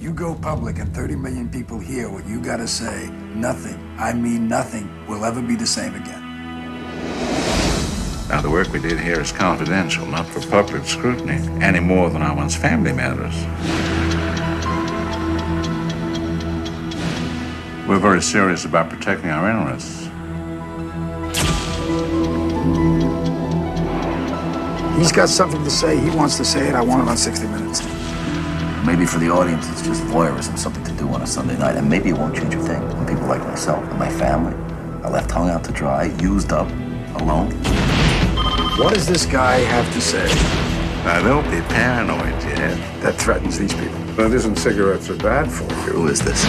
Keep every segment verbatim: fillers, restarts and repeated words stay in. You go public and thirty million people hear what you gotta say, nothing, I mean nothing, will ever be the same again. Now, the work we did here is confidential, not for public scrutiny, any more than our one's family matters. We're very serious about protecting our interests. He's got something to say. He wants to say it. I want it on sixty minutes. Maybe for the audience, it's just voyeurism, something to do on a Sunday night. And maybe it won't change a thing. When people like myself and my family are left hung out to dry, used up, alone. What does this guy have to say? Now, don't be paranoid, Jeff. That threatens these people. That isn't cigarettes are bad for you. Who is this?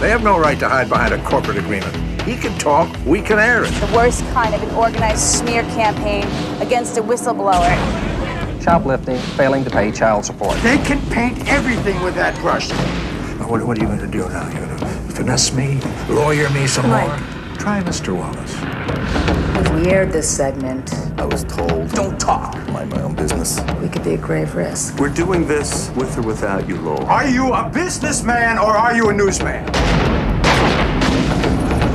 They have no right to hide behind a corporate agreement. He can talk, we can air it. The worst kind of an organized smear campaign against a whistleblower. Shoplifting, failing to pay child support. They can paint everything with that brush. What, what are you going to do now? You're going to finesse me, lawyer me some more? Try Mister Wallace. If we aired this segment, I was told, don't talk. Mind my own business. We could be a grave risk. We're doing this with or without you, Lowell. Are you a businessman or are you a newsman?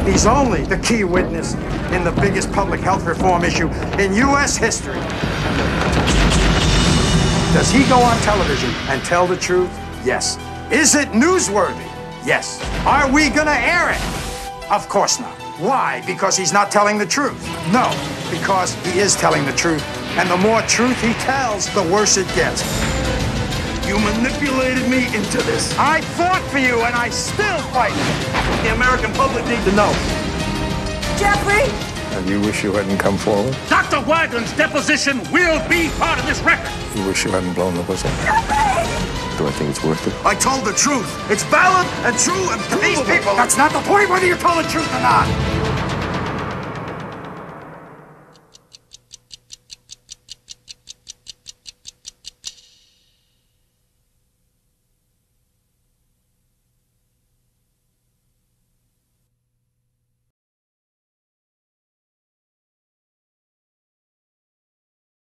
He's only the key witness in the biggest public health reform issue in U S history. Does he go on television and tell the truth? Yes. Is it newsworthy? Yes. Are we gonna air it? Of course not. Why? Because he's not telling the truth. No, because he is telling the truth. And the more truth he tells, the worse it gets. You manipulated me into this. I fought for you, and I still fight. The American public need to know. Jeffrey! And you wish you hadn't come forward? Doctor Wigand's deposition will be part of this record. You wish you hadn't blown the whistle? Jeffrey! Do I think it's worth it? I told the truth. It's valid and true and provable. These people, that's not the point whether you told the truth or not.